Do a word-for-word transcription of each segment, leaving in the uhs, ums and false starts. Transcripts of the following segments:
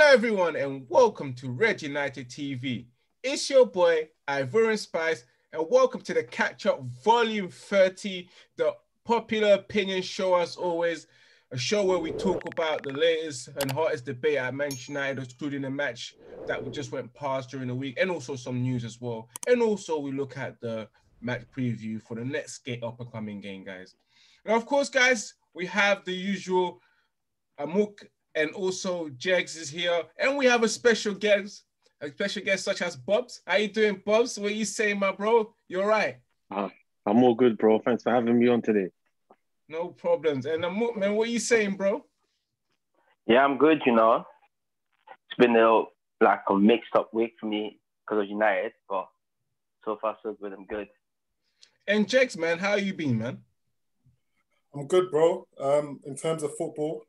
Hello everyone and welcome to Red United T V. It's your boy Ivorian Spice and welcome to the Catch Up Volume thirty, the popular opinion show as always, a show where we talk about the latest and hottest debate at Manchester United, including the match that we just went past during the week and also some news as well. And also we look at the match preview for the next skate up and coming game, guys. And of course, guys, we have the usual Amok and also Jegs is here, and we have a special guest, a special guest such as Bobs. How you doing, Bobs? What are you saying, my bro? You're right. Uh, I'm all good, bro. Thanks for having me on today. No problems. And Amok, man, what are you saying, bro? Yeah, I'm good. You know, it's been a like a mixed up week for me because of United, but so far so good. I'm good. And Jegs, man, how you been, man? I'm good, bro. Um, in terms of football,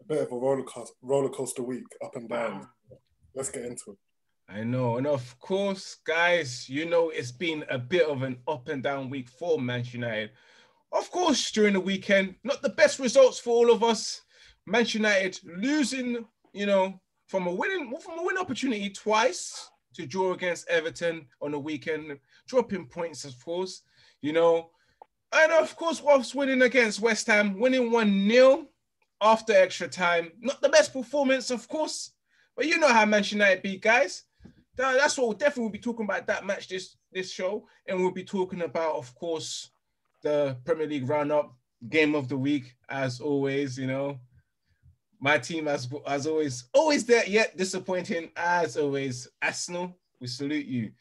a bit of a roller coaster, roller coaster week, up and down. Let's get into it. I know. And of course, guys, you know, it's been a bit of an up and down week for Manchester United. Of course, during the weekend, not the best results for all of us. Manchester United losing, you know, from a winning, from a win opportunity twice to draw against Everton on the weekend, dropping points, of course, you know. And of course, whilst winning against West Ham, winning one nil after extra time. Not the best performance, of course, but you know how Manchester United be, guys. That's what we'll definitely we'll be talking about that match this, this show. And we'll be talking about, of course, the Premier League roundup, game of the week, as always, you know. My team, as, as always, always there, yet disappointing, as always. Arsenal, we salute you.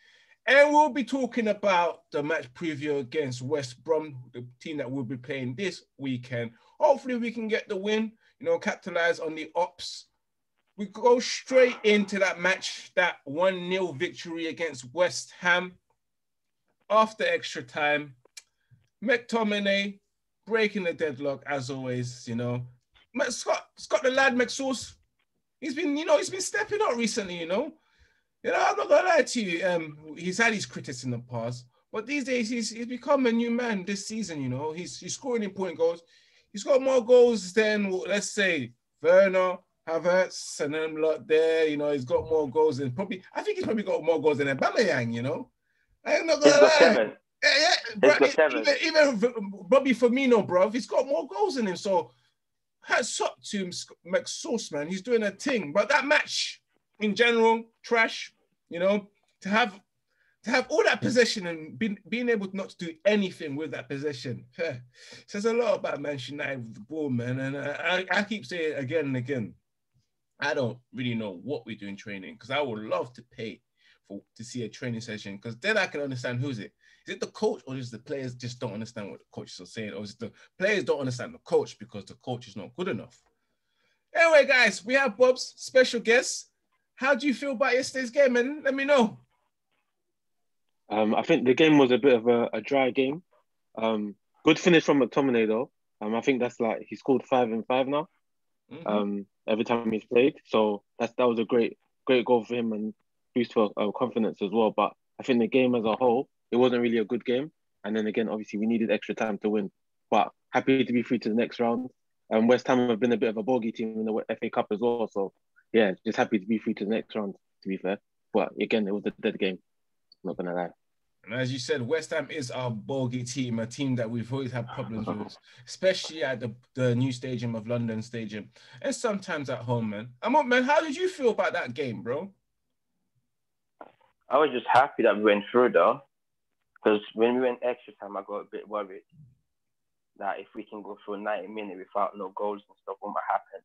And we'll be talking about the match preview against West Brom, the team that we'll be playing this weekend. Hopefully we can get the win, you know, capitalize on the ops. We go straight into that match, that one nil victory against West Ham. After extra time, McTominay breaking the deadlock, as always, you know. Scott, Scott the lad, McSauce, he's been, you know, he's been stepping up recently, you know. You know, I'm not going to lie to you, um, he's had his critics in the past, but these days he's, he's become a new man this season, you know. He's, he's scoring important goals. He's got more goals than, let's say, Werner, Havertz, and them lot there. You know, he's got more goals than probably, I think he's probably got more goals than Aubameyang, you know. I'm not going to lie. Seven. Yeah, yeah. Bro, it, seven. Even, even Bobby Firmino, bro, he's got more goals than him. So, hats up to him, McSauce, man. He's doing a thing. But that match, in general, trash, you know, to have to have all that possession and be, being able not to do anything with that possession. Yeah. Says a lot about Manchester United with the ball, man. And I, I keep saying it again and again, I don't really know what we do in training because I would love to pay for to see a training session because then I can understand who's it. Is it the coach or is the players just don't understand what the coaches are saying? Or is it the players don't understand the coach because the coach is not good enough? Anyway, guys, we have Bob's special guest. How do you feel about yesterday's game, man? Let me know. Um, I think the game was a bit of a, a dry game. Um, good finish from McTominay, though. Um, I think that's like, he's scored five and five now. Mm-hmm. um, every time he's played. So that's, that was a great, great goal for him and boost for uh, confidence as well. But I think the game as a whole, it wasn't really a good game. And then again, obviously, we needed extra time to win. But happy to be through to the next round. And um, West Ham have been a bit of a bogey team in the F A Cup as well. So yeah, just happy to be through to the next round, to be fair. But again, it was a dead game. I'm not going to lie. And as you said, West Ham is our bogey team, a team that we've always had problems with, especially at the, the new stadium of London Stadium and sometimes at home, man. Amok, man, how did you feel about that game, bro? I was just happy that we went through, though. Because when we went extra time, I got a bit worried that if we can go through ninety minutes without no goals and stuff, what might happen?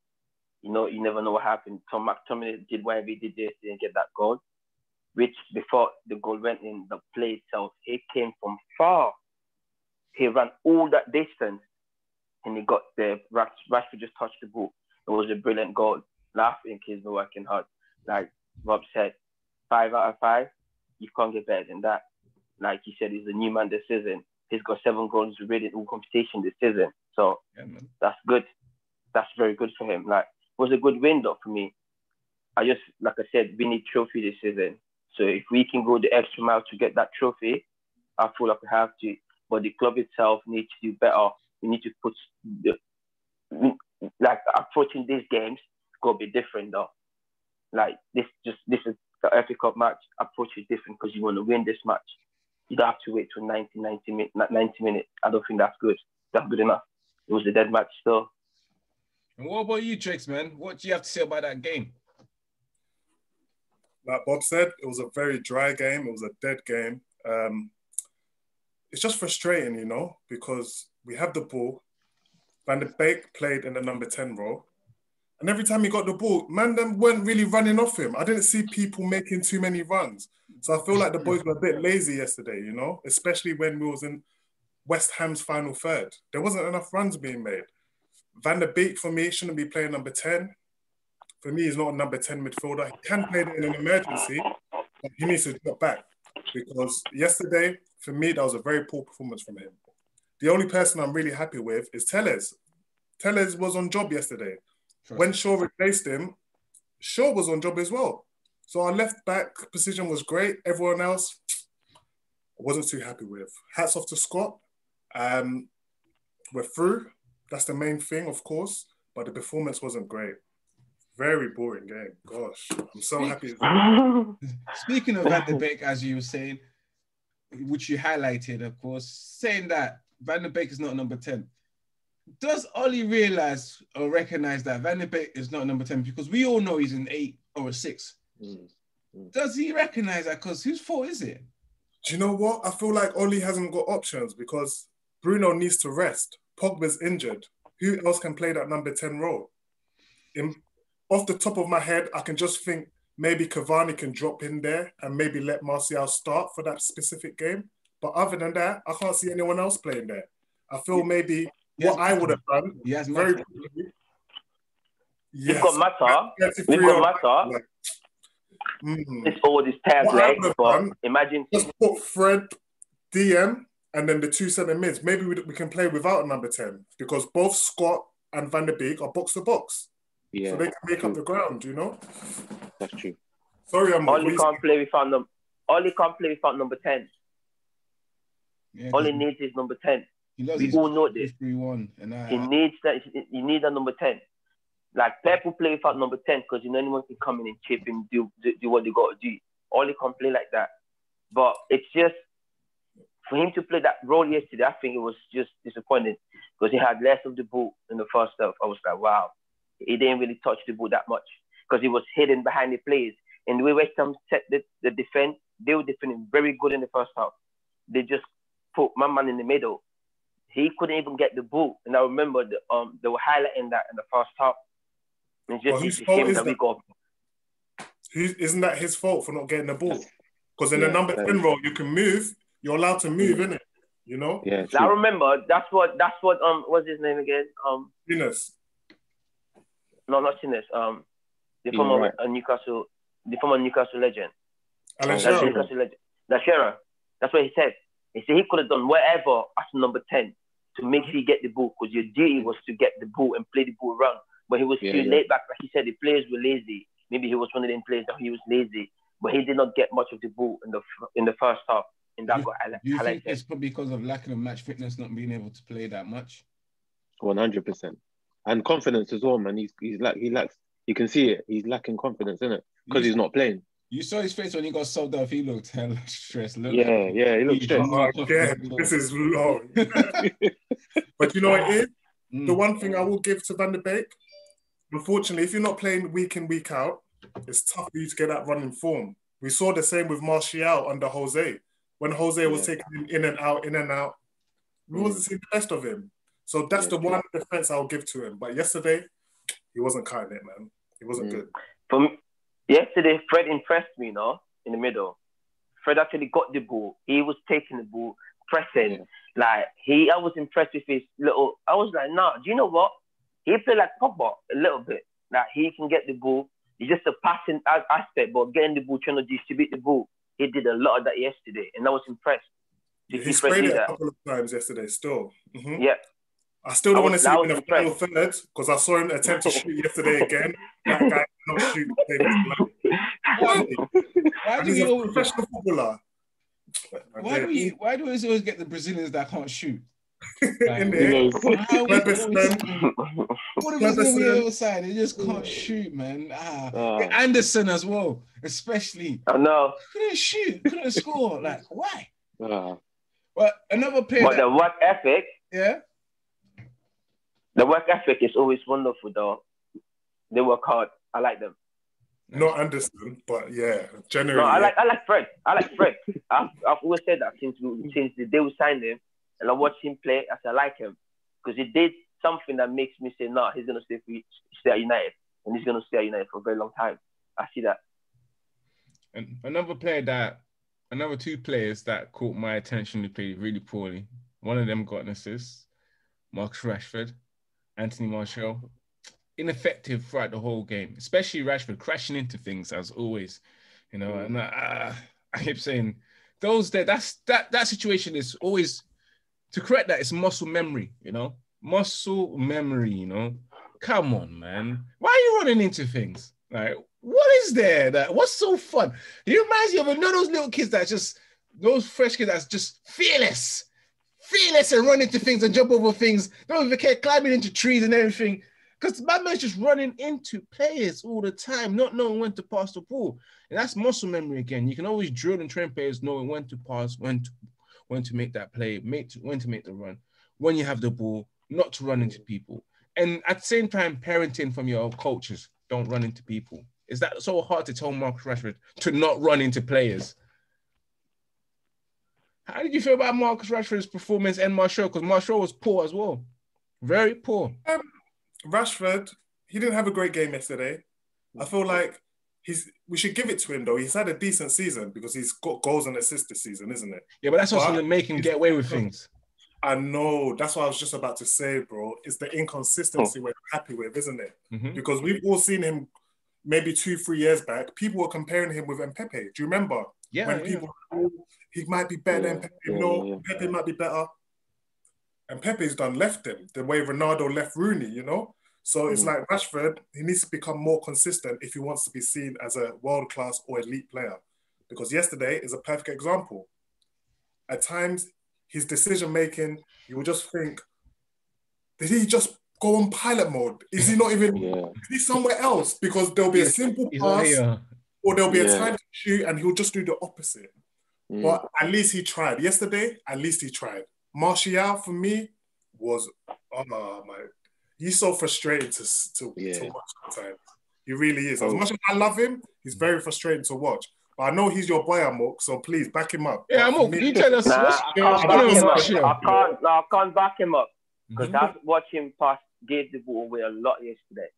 You know, you never know what happened. Tom McTominay did whatever he did, he didn't get that goal. Which, before the goal went in, the play itself, it came from far. He ran all that distance, and he got there. Rashford just touched the ball. It was a brilliant goal. Laughing, kids were working hard. Like Rob said, five out of five, you can't get better than that. Like he said, he's a new man this season. He's got seven goals already in all competition this season. So yeah, that's good. That's very good for him. Like, was a good win though for me. I just, like I said, we need trophy this season. So if we can go the extra mile to get that trophy, I feel like we have to. But the club itself needs to do better. We need to put the, like, approaching these games, it's got to be different though. Like this, just this is the F A Cup match approach is different because you want to win this match. You don't have to wait till ninety, ninety, ninety minutes. I don't think that's good. That's good enough. It was a dead match still. And what about you, Trix, man? What do you have to say about that game? Like Bob said, it was a very dry game. It was a dead game. Um, it's just frustrating, you know, because we have the ball. Van der Beek played in the number ten role. And every time he got the ball, man, them weren't really running off him. I didn't see people making too many runs. So I feel like the boys were a bit lazy yesterday, you know, especially when we was in West Ham's final third. There wasn't enough runs being made. Van der Beek, for me, shouldn't be playing number ten. For me, he's not a number ten midfielder. He can play in an emergency, but he needs to drop back. Because yesterday, for me, that was a very poor performance from him. The only person I'm really happy with is Tellez. Tellez was on job yesterday. Sure. When Shaw replaced him, Shaw was on job as well. So our left-back position was great. Everyone else, I wasn't too happy with. Hats off to Scott. Um, we're through. That's the main thing, of course. But the performance wasn't great. Very boring game. Gosh, I'm so happy. Speaking of Van der Beek, as you were saying, which you highlighted, of course, saying that Van der Beek is not number ten. Does Ollie realise or recognise that Van der Beek is not number ten? Because we all know he's an eight or a six. Mm. Mm. Does he recognise that? Because whose fault is it? Do you know what? I feel like Ollie hasn't got options because Bruno needs to rest. Pogba's injured. Who else can play that number ten role? In, off the top of my head, I can just think maybe Cavani can drop in there and maybe let Martial start for that specific game. But other than that, I can't see anyone else playing there. I feel yeah. maybe... What yes, I would have done. Yes, very matter. Yes. We've got Matter. We've got Matter. Like, mm. It's all this pairs, right? But imagine. Just put Fred, D M, and then the two centre mids. Maybe we, we can play without a number ten because both Scott and Van der Beek are box to box. Yeah. So they can make true. up the ground, you know? That's true. Sorry, I'm Ollie can't play without number Ollie can't play without number ten. Yeah, all he needs is number ten. We all know this. And I, he needs that. He needs a number ten. Like Pep will play without number ten because you know anyone can come in and chip and do, do do what they got to do. Ollie can't play like that. But it's just for him to play that role yesterday. I think it was just disappointing because he had less of the ball in the first half. I was like, wow, he didn't really touch the ball that much because he was hidden behind the players. And the way West Ham set the, the defense, they were defending very good in the first half. They just put my man in the middle. He couldn't even get the ball. And I remember the, um, they were highlighting that in the first half. It's just well, his fault is that we got. Who, isn't that his fault for not getting the ball? Because in yeah, the number ten role, you can move. You're allowed to move, yeah. isn't it? You know? Yeah. I remember, that's what, that's what, um, what's his name again? Um, Innes. No, not Innes. Um, the yeah, former right. uh, Newcastle, the former Newcastle legend. Alan that's Shearer. Newcastle legend. That's Shearer. That's what he said. He said he could have done whatever as number ten. To make sure you get the ball, because your duty was to get the ball and play the ball around. But he was yeah, too yeah. laid back. Like he said, the players were lazy. Maybe he was one of them players that he was lazy, but he did not get much of the ball in the in the first half. And that you, got highlighted. You think it's probably because of lacking of match fitness, not being able to play that much? One hundred percent, and confidence as well, man. He's he's like he lacks. You can see it. He's lacking confidence, isn't it? Because he's not playing. You saw his face when he got subbed off. He looked hella stressed. Look, yeah, yeah, he looked stressed. Oh, yeah, this is long. But you know what it is? Mm. The one thing I will give to Van der Beek, unfortunately, if you're not playing week in, week out, it's tough for you to get that running form. We saw the same with Martial under Jose. When Jose was yeah. taking him in and out, in and out, we mm. wasn't seeing the best of him. So that's yeah, the one yeah. defense I'll give to him. But yesterday, he wasn't kind of it, man. He wasn't mm. good. For me, yesterday, Fred impressed me, you know, in the middle. Fred actually got the ball. He was taking the ball, pressing. Yeah. Like, he, I was impressed with his little... I was like, nah, do you know what? He played like Pogba a little bit. Like, he can get the ball. It's just a passing aspect, but getting the ball, trying to distribute the ball. He did a lot of that yesterday, and I was impressed. Yeah, he sprayed it a couple of times yesterday still. Mm-hmm. Yeah. I still don't I was, want to see him in the final third because I saw him attempt to shoot yesterday again. That guy cannot shoot. Why, why do we always professional footballer? Why do we? Why do we always get the Brazilians that can't shoot? Like, in there. What if it's on the other side? They just can't shoot, man. Ah. Uh, Anderson as well, especially. I know. Couldn't shoot, couldn't score. Like, why? Uh, but another player. But that, the work ethic. Yeah. The work ethic is always wonderful, though. They work hard. I like them. Not Anderson, but yeah, generally. No, I like I like Fred. I like Fred. I've, I've always said that since we, since the day we signed him, and I watched him play, I said I like him because he did something that makes me say, no, nah, he's gonna stay for, stay at United, and he's gonna stay at United for a very long time. I see that. And another player that, another two players that caught my attention who played really poorly. One of them got an assist. Marcus Rashford, Anthony Martial. Ineffective throughout the whole game, especially Rashford crashing into things as always, you know. And I, I, I keep saying, those there, that's that that situation is always to correct that. It's muscle memory, you know, muscle memory, you know. Come on, man, why are you running into things? Like, what is there? That what's so fun? It reminds you of another those little kids that just those fresh kids that's just fearless, fearless and run into things and jump over things. Don't even care, climbing into trees and everything. Because my man's just running into players all the time, not knowing when to pass the ball. And that's muscle memory again. You can always drill and train players knowing when to pass, when to when to make that play, make to, when to make the run, when you have the ball, not to run into people. And at the same time, parenting from your cultures, don't run into people. Is that so hard to tell Marcus Rashford to not run into players? How did you feel about Marcus Rashford's performance and Martial? Because Martial was poor as well. Very poor. Um, Rashford, he didn't have a great game yesterday. I feel like he's. We should give it to him though. He's had a decent season because he's got goals and assists this season, isn't it? Yeah, but that's what's going to make him get away with things. I know. That's what I was just about to say, bro. It's the inconsistency oh. we're happy with, isn't it? Mm-hmm. Because we've all seen him maybe two, three years back. People were comparing him with Pepe. Do you remember? Yeah. When yeah. people were, oh, he might be better yeah. than Pepe. Yeah, no, yeah, yeah. Pepe might be better. And Pepe's done left him, the way Ronaldo left Rooney, you know? So it's mm. like Rashford, he needs to become more consistent if he wants to be seen as a world-class or elite player. Because yesterday is a perfect example. At times, his decision-making, you will just think, did he just go on pilot mode? Is he not even, yeah. is he somewhere else? Because there'll be a simple pass or there'll be yeah. a time to shoot and he'll just do the opposite. Mm. But at least he tried. Yesterday, at least he tried. Martial for me was, oh my, my, he's so frustrating to to, yeah. to watch sometimes. He really is. As much as I love him, he's very frustrating to watch. But I know he's your boy, Amok, so please back him up. Yeah, Amok, you tell us. Nah, I can't, back him up. I can't, no, I can't back him up because mm-hmm. I've watched him pass, gave the ball away a lot yesterday.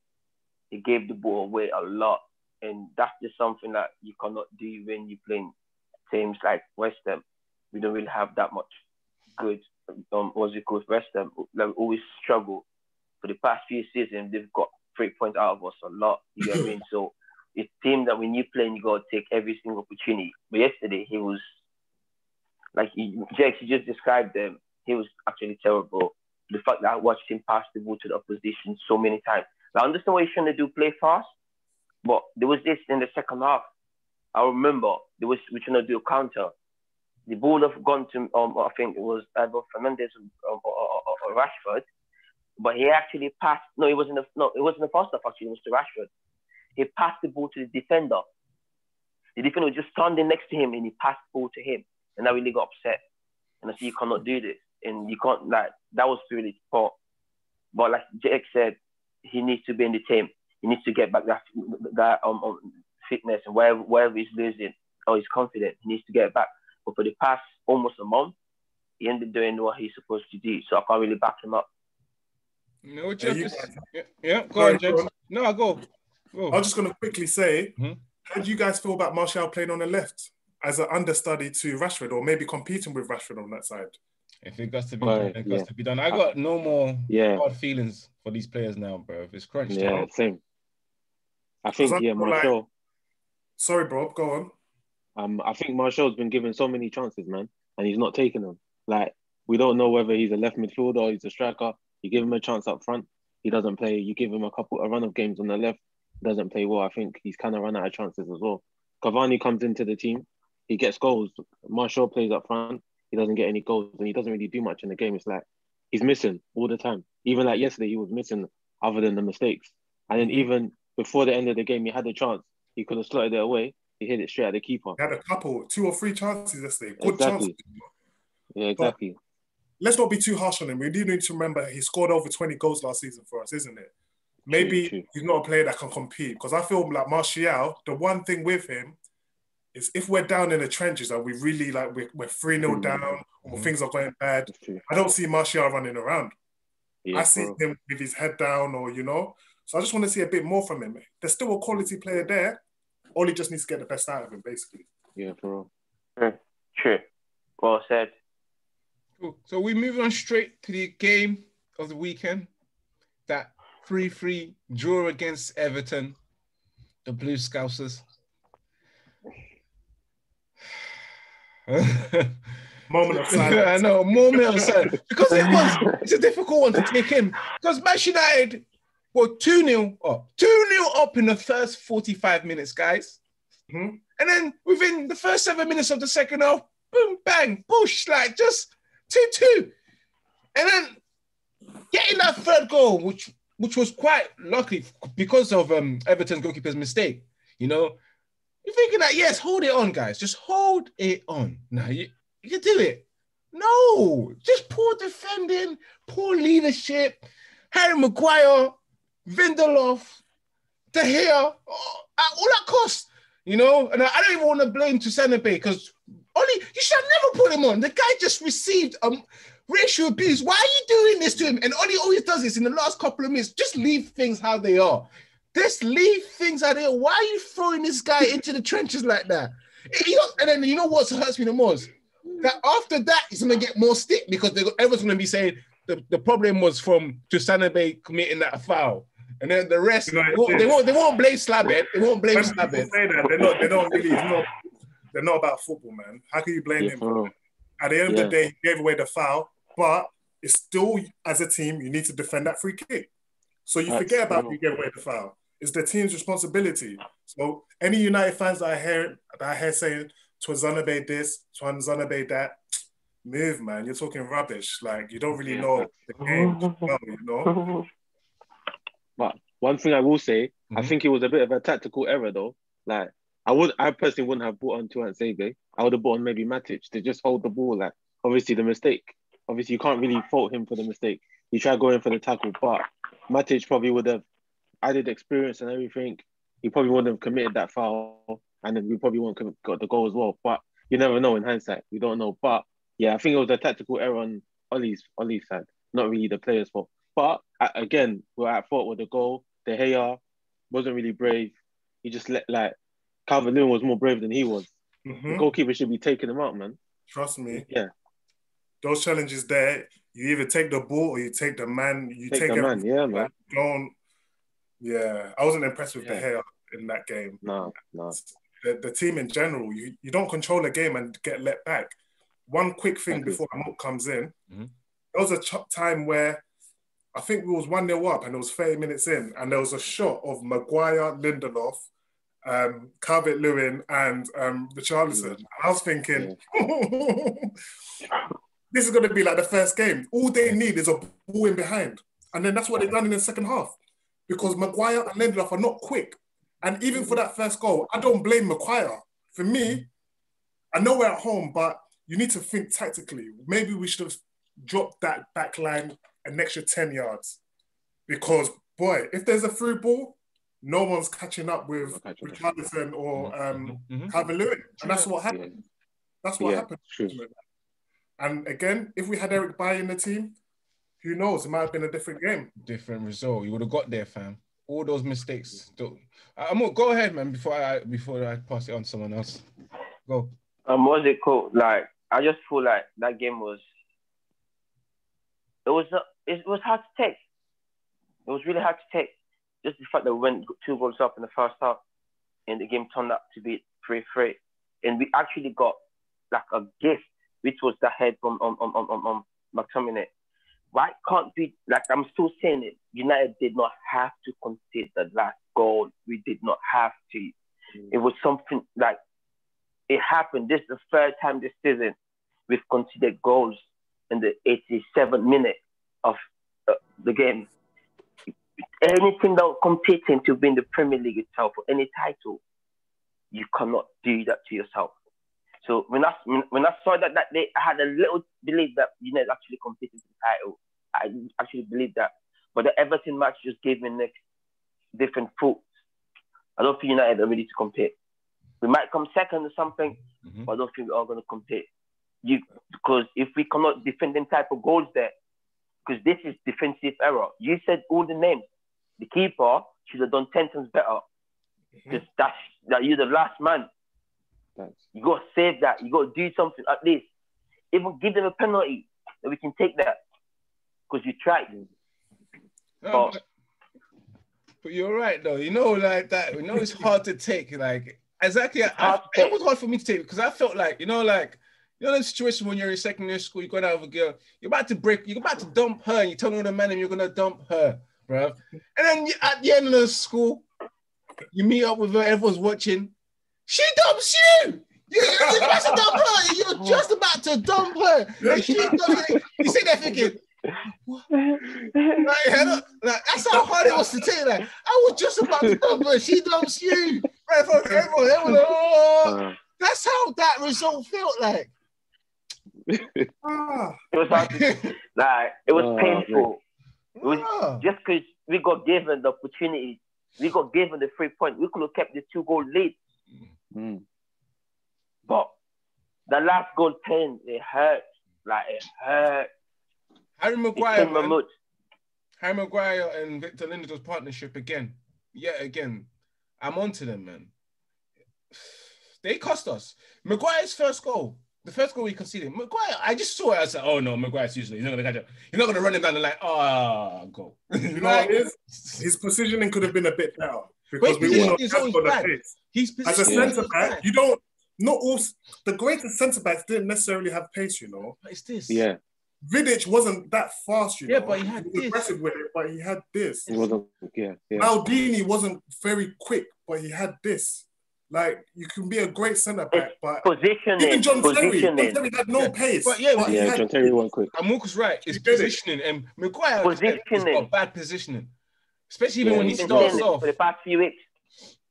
He gave the ball away a lot, and that's just something that you cannot do when you're playing teams like West Ham. We don't really have that much. Good, um, what's it called? West Ham, like, always struggle. For the past few seasons, they've got three points out of us a lot. You know what I mean? So it's a team that when you play, you gotta take every single opportunity. But yesterday, he was like he, Jake, you just described them. He was actually terrible. The fact that I watched him pass the ball to the opposition so many times. Now, I understand what he's trying to do, play fast, but there was this in the second half. I remember there was we trying to do a counter. The ball have gone to, um, I think it was either Fernandez or, or, or, or Rashford, but he actually passed. No, it wasn't. A, no, it wasn't the first half. Actually, it was to Rashford. He passed the ball to the defender. The defender was just standing next to him, and he passed the ball to him, and I really got upset. And I said, "You cannot do this, and you can't." Like that was really poor. But like Jake said, he needs to be in the team. He needs to get back that that um, um fitness and wherever wherever he's losing or he's confident, he needs to get it back. But for the past almost a month, he ended up doing what he's supposed to do. So I can't really back him up. No, just, you yeah, yeah, go Sorry, on, James. Bro. No, go. go. I was just going to quickly say, mm-hmm. how do you guys feel about Martial playing on the left as an understudy to Rashford or maybe competing with Rashford on that side? If it got to be done, it got yeah. to be done. I got no more yeah. hard feelings for these players now, bro. If it's crunch yeah, time. Yeah, same. I think, yeah, Martial. Like... Sorry, bro, go on. Um, I think Martial's been given so many chances, man, and he's not taking them. Like, we don't know whether he's a left midfielder or he's a striker. You give him a chance up front, he doesn't play. You give him a couple, a run of games on the left, doesn't play well. I think he's kind of run out of chances as well. Cavani comes into the team, he gets goals. Martial plays up front, he doesn't get any goals, and he doesn't really do much in the game. It's like, he's missing all the time. Even like yesterday, he was missing other than the mistakes. And then even before the end of the game, he had a chance. He could have slotted it away. He hit it straight at the keeper. He had a couple, two or three chances yesterday. Good exactly. chances. Yeah, exactly. But let's not be too harsh on him. We do need to remember he scored over twenty goals last season for us, isn't it? Maybe true, true. he's not a player that can compete. Because I feel like Martial, the one thing with him is if we're down in the trenches and we really like, we're, we're three nil mm. down or mm. things are going bad, I don't see Martial running around. Yeah, I see bro. him with his head down or, you know. So I just want to see a bit more from him. There's still a quality player there. Oli just needs to get the best out of him, basically. Yeah, bro. True. True. Well said. Cool. So we move on straight to the game of the weekend. That three three draw against Everton, the Blue Scousers. Moment of silence. I know, moment of silence. Because it was, it's a difficult one to take in. Because Manchester United were two nil up. two nil up in the first forty-five minutes, guys. Mm-hmm. And then within the first seven minutes of the second half, boom, bang, push, like just two two. And then getting that third goal, which which was quite lucky because of um, Everton's goalkeeper's mistake, you know. You're thinking that, yes, hold it on, guys. Just hold it on. Now, you, you can do it. No, just poor defending, poor leadership. Harry Maguire, Lindelof, De Gea, oh, at all that cost, you know. And I, I don't even want to blame Tuanzebe because Oli, you should have never put him on. The guy just received um, racial abuse. Why are you doing this to him? And Oli always does this in the last couple of minutes. Just leave things how they are. Just leave things out there. Why are you throwing this guy into the trenches like that? You know, and then you know what hurts me the most? That after that, he's going to get more stick because they, everyone's going to be saying the, the problem was from Tuanzebe committing that foul. And then the rest, you know, they, won't, they, won't, they won't blame Slabbit. They won't blame Slabbit. They're not, they're not really, not, they're not about football, man. How can you blame yeah, him? Bro. At the end yeah. of the day, he gave away the foul, but it's still, as a team, you need to defend that free kick. So you That's forget about who gave away the foul. It's the team's responsibility. So any United fans that I hear that I hear saying Tuanzebe this, Tuanzebe that, move, man. You're talking rubbish. Like you don't really know the game well, you know. But one thing I will say, mm-hmm. I think it was a bit of a tactical error though. Like I would, I personally wouldn't have bought on Tuanzebe. I would have bought on maybe Matic to just hold the ball. Like obviously the mistake. Obviously you can't really fault him for the mistake. You try going for the tackle, but Matic probably would have added experience and everything. He probably wouldn't have committed that foul and then we probably wouldn't have got the goal as well. But you never know in hindsight. We don't know. But yeah, I think it was a tactical error on Oli's, Oli's side. Not really the player's fault. But again, we're at fault with the goal. De Gea wasn't really brave. He just let, like, Calvert-Lewin was more brave than he was. Mm-hmm. The goalkeeper should be taking him out, man. Trust me. Yeah. Those challenges there, you either take the ball or you take the man. You take, take the man, yeah, man. Don't, yeah. I wasn't impressed with yeah. De Gea in that game. No, no. The, the team in general, you, you don't control the game and get let back. One quick thing Thank before Amok comes in, mm-hmm. there was a ch- time where I think we was one nil up and it was thirty minutes in and there was a shot of Maguire, Lindelof, um, Calvert-Lewin and um, Richarlison. Mm-hmm. I was thinking... Yeah. This is going to be like the first game. All they need is a ball in behind. And then that's what they've done in the second half. Because Maguire and Lindelof are not quick. And even for that first goal, I don't blame Maguire. For me, I know we're at home, but you need to think tactically. Maybe we should have dropped that back line an extra ten yards. Because, boy, if there's a through ball, no one's catching up with Richarlison or um, mm-hmm. Calvert-Lewin. And that's what happened. That's what yeah, happened. True. And again, if we had Eric Bailly in the team, who knows? It might have been a different game. Different result. You would have got there, fam. All those mistakes. I'm gonna go ahead, man, before I before I pass it on to someone else. Go. Um, what was it called? Like, I just feel like that game was... It was, it was hard to take. It was really hard to take. Just the fact that we went two goals up in the first half and the game turned up to be three three. And we actually got, like, a gift which was the head from um, um, um, um, um, McTominay. Why can't we, like, I'm still saying it, United did not have to concede the last goal. We did not have to. Mm. It was something, like, it happened. This is the third time this season we've conceded goals in the eighty-seventh minute. of uh, the game. Anything that competing to win the Premier League itself or any title, you cannot do that to yourself. So when I, when I saw that, that they had a little belief that United actually competed for the title, I actually believed that. But the Everton match just gave me next different thoughts. I don't think United are ready to compete. We might come second or something, mm-hmm. but I don't think we're all going to compete. You, because if we cannot defend them type of goals there, because this is defensive error. You said all the names. The keeper should have done ten times better. Because mm-hmm. that's that you're the last man. Thanks. You got to save that. You got to do something at least. Even give them a penalty that we can take that. Because you tried. Um, but, but you're right though. You know, like that. You know, it's hard to take. Like exactly. I, it was hard for me to take because I felt like you know, like. You know the situation when you're in secondary school, you're going to have a girl, you're about to break, you're about to dump her, and you're telling the man you're going to dump her, bro. And then you, at the end of the school, you meet up with her, everyone's watching. She dumps you! You're just about to dump her! You're just about to dump her! And she dumps you. You sit there thinking, what? Like, like, that's how hard it was to take. Like, I was just about to dump her, she dumps you! Right, from everyone, everyone, oh. That's how that result felt like. it was hard to, like it was oh, painful. It was, oh. Just because we got given the opportunity, we got given the three points, we could have kept the two goal lead. Mm. But the last goal pain, it hurt. Like it hurt. Harry Maguire, man. Harry Maguire and Victor Lindelof's partnership again. Yet again, I'm onto them, man. They cost us. Maguire's first goal. The first goal we conceded, Maguire, I just saw it. I said, oh no, Maguire's usually, he's not going to catch up. You're not going to run him down the line. Oh, go. You know what it is? His positioning could have been a bit better. Because we all know that's for the pace. He's as a centre-back, you don't, not all, the greatest centre-backs didn't necessarily have pace, you know. But it's this. Yeah. Vidic wasn't that fast, you know. Yeah, but he had he was this. Aggressive with it, but he had this. He wasn't, yeah, yeah. Maldini wasn't very quick, but he had this. Like, you can be a great centre-back, but positioning, even John Terry, John Terry had no yeah. pace. But yeah, but yeah had, John Terry won't quick. And Morgan's right, it's positioning. It. And Maguire positioning. Has got bad positioning. Especially even yeah, when he starts off. For the past few weeks,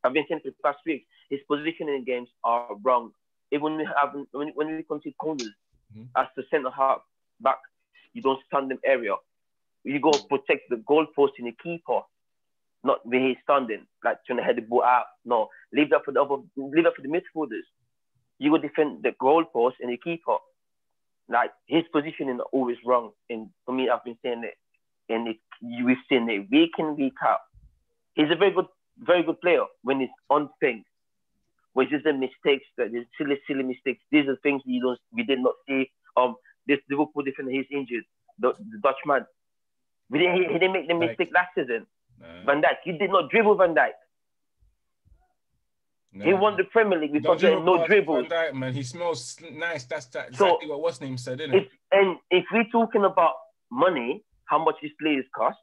I've been saying for the past few weeks, his positioning in games are wrong. Even when we, have, when, when we come to corners, mm-hmm. as the centre-half back, you don't stand in area. You go protect the goalpost and the keeper. Not where he's standing, like trying to head the ball out. No, leave that for the other, leave that for the midfielders. You will defend the goalpost and the keeper. Like his positioning is always wrong, and for me, I've been saying it, and it, we've seen it week in, week out. He's a very good, very good player when he's on things, which is the mistakes, that the silly, silly mistakes. These are things you don't, we did not see. Um, this Liverpool defender, he's injured. The, the Dutchman, we didn't, he, he didn't make the mistake last season. No. Van Dijk, you did not dribble Van Dijk. No. He won the Premier League because there are no dribbles. Van Dijk, man, he smells nice. That's that, exactly so what what's name said, isn't it? And if we're talking about money, how much his players cost,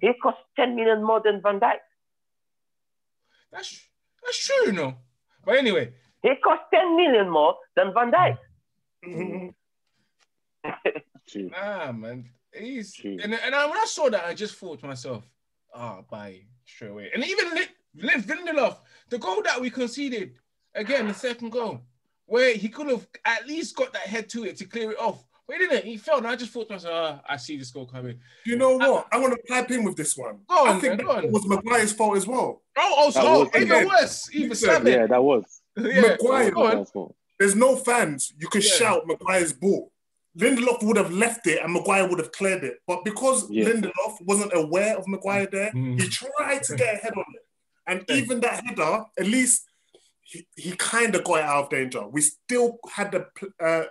he cost ten million more than Van Dijk. That's that's true, you know. But anyway, he cost ten million more than Van Dijk. Nah, man, he's and, and I, when I saw that, I just thought to myself. Ah, oh, bye, straight away. And even Lindelof, the goal that we conceded, again, the second goal, where he could have at least got that head to it to clear it off. But he didn't. He fell. And I just thought to myself, ah, I see this goal coming. You know what? I, I want to pipe in with this one. Go on, I think man, go on. It was Maguire's fault as well. Oh, oh, so even worse. Even seven. Yeah, that was. Yeah. Maguire, there's no fans. You could yeah. shout Maguire's ball. Lindelof would have left it and Maguire would have cleared it. But because yeah. Lindelof wasn't aware of Maguire there, mm. he tried to get ahead on it. And yeah. even that header, at least he, he kind of got it out of danger. We still had the uh,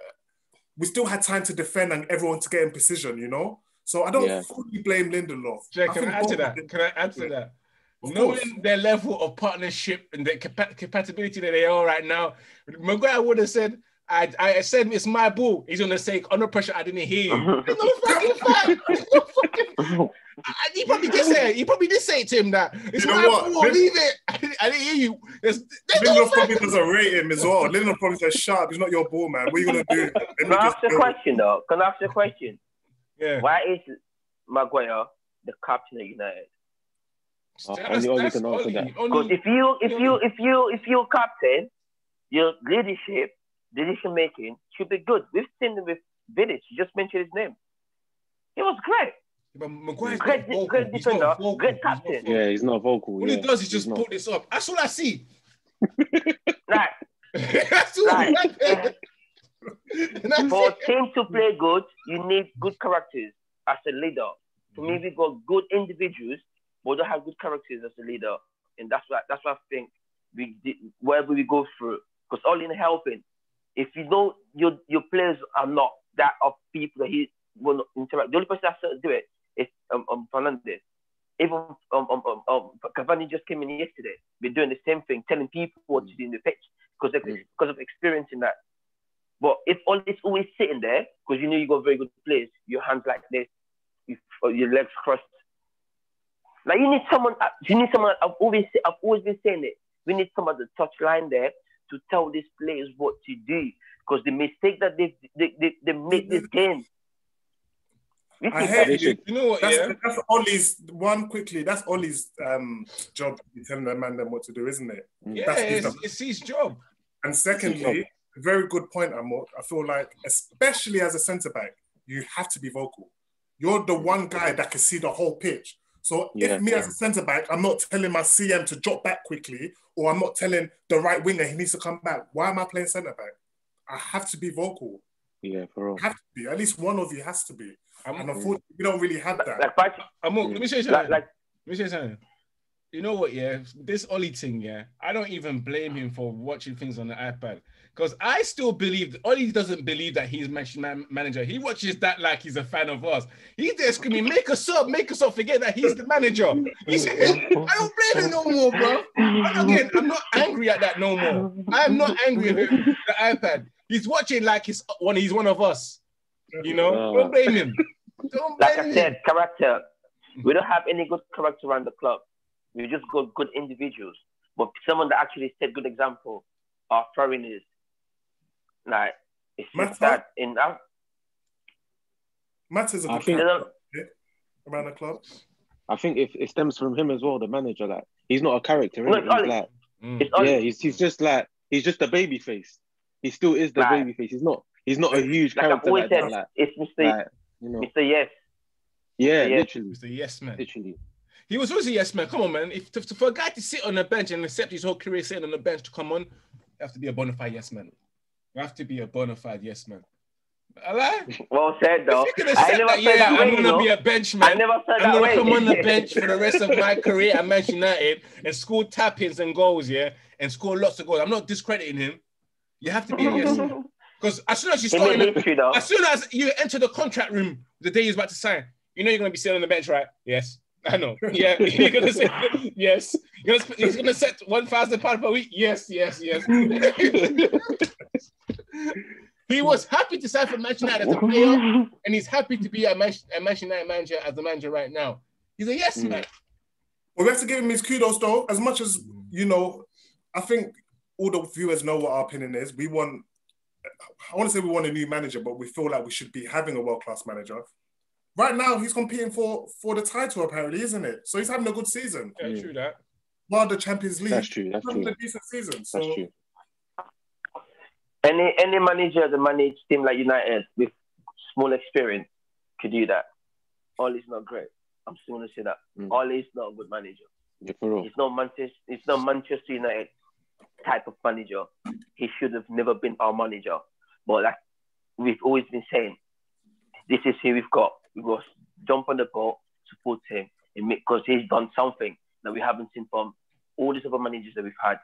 we still had time to defend and everyone to get in position, you know? So I don't yeah. fully blame Lindelof. Jay, can I, I add to that? Can I add to yeah. that? Of Knowing course. Their level of partnership and the compa compatibility that they are right now, Maguire would have said, I, I said it's my ball. He's gonna say under pressure. I didn't hear you. There's no fucking fan. There's no fucking. I, he probably did say. He probably did say to him that it's you know my what? ball. Lind leave it. I didn't, I didn't hear you. There's, there's Lindelof no probably doesn't rate him as well. Lindelof probably says, "Shut up. It's not your ball, man. What are you gonna do?" Can I ask a question though? Can I ask a question? Yeah. Why is Maguire the captain of United? Uh, that's, only, that's only only, that. only, if you if only. you if you if you're captain, your leadership, decision making should be good. We've seen him with Village. You just mentioned his name. He was great. But Maguire's great, not vocal. Great defender, great captain. Yeah, he's not vocal. All yeah. he does is just put this up. That's all I see. Right. That's all right. I see. For a team to play good, you need good characters as a leader. For me, we've got good individuals, but don't have good characters as a leader. And that's what that's what I think we did, wherever we go through. Because all in helping, if you know your your players are not that of people that he will interact. The only person that's going to do it is um, um Fernandez. Even um, um, um, um, Cavani just came in yesterday. We're doing the same thing, telling people what to do in the pitch because of, mm. because of experiencing that. But if all it's always sitting there, because you know you got very good players, your hands like this, you, or your legs crossed. Like you need someone. You need someone. I've always, I've always been saying it. We need someone at the touchline there to tell these players what to do because the mistake that they they they, they make this game. I heard you. You know what? That's, yeah. that's Ollie's one quickly. That's Ollie's um, job to be telling the man them what to do, isn't it? Yeah, that's his it's, it's his job. And secondly, job. very good point, Amor. I feel like, especially as a centre back, you have to be vocal. You're the one guy that can see the whole pitch. So yeah, if me yeah. as a centre back, I'm not telling my C M to drop back quickly, or I'm not telling the right winger he needs to come back. Why am I playing centre back? I have to be vocal. Yeah, for all. Have to be. At least one of you has to be. I'm, and unfortunately, yeah. we don't really have that. Like, like, I'm, yeah. Let me show you something. Like, like, let me show you something. You know what? Yeah, this Ollie thing. Yeah, I don't even blame him for watching things on the iPad because I still believe that Ollie doesn't believe that he's man manager. He watches that like he's a fan of us. He's there screaming, "Make us up, make us up!" Forget that he's the manager. He's, I don't blame him no more, bro. And again, I'm not angry at that no more. I'm not angry at him, the iPad. He's watching like he's one. He's one of us. You know, no. don't blame him. Don't blame like I said, him. Character. We don't have any good character around the club. We just got good individuals, but someone that actually set good example are foreigners. Like it's just that in that. Matt is a good player around the club. I think if it stems from him as well, the manager. Like he's not a character. No, it's he's like, mm. it's yeah, he's he's just like he's just a baby face. He still is the like, baby face. He's not. He's not a huge like character. Like said, that, like, it's Mister Like, you know. Mister Yes. Yeah, Mister literally. Mister Yes Man. Literally. He was always a yes man. Come on, man. If to, for a guy to sit on a bench and accept his whole career sitting on the bench to come on, you have to be a bona fide yes man. You have to be a bona fide yes man. Right? Well said, though. I never said that, yeah, that I'm going to be a bench man. I never said I'm that way. I'm going to come on the bench for the rest of my career at Manchester United and score tap-ins and goals, yeah, and score lots of goals. I'm not discrediting him. You have to be a yes man. Because as soon as you start, in the, you, as soon as you enter the contract room, the day he's about to sign, you know you're going to be sitting on the bench, right? Yes. I know. Yeah, you're gonna say yes. You're gonna, he's gonna set one thousand pounds per week. Yes, yes, yes. He was happy to sign for Manchester United as a player, and he's happy to be a Manchester United manager as the manager right now. He's a yes mm. man. Well, we have to give him his kudos though. As much as you know, I think all the viewers know what our opinion is. We want. I want to say we want a new manager, but we feel like we should be having a world-class manager. Right now, he's competing for, for the title, apparently, isn't it? So he's having a good season. Yeah, yeah. true that. While the Champions League. That's true, that's true. A decent season, so. That's true. Any, any manager that manages a team like United with small experience could do that. Ollie's not great. I'm still going to say that. Mm. Ollie's not a good manager. Yeah, for real. He's not Manchester, he's not Manchester United type of manager. He should have never been our manager. But like we've always been saying, this is who we've got. We go jump on the boat, support him, because he's done something that we haven't seen from all these other managers that we've had.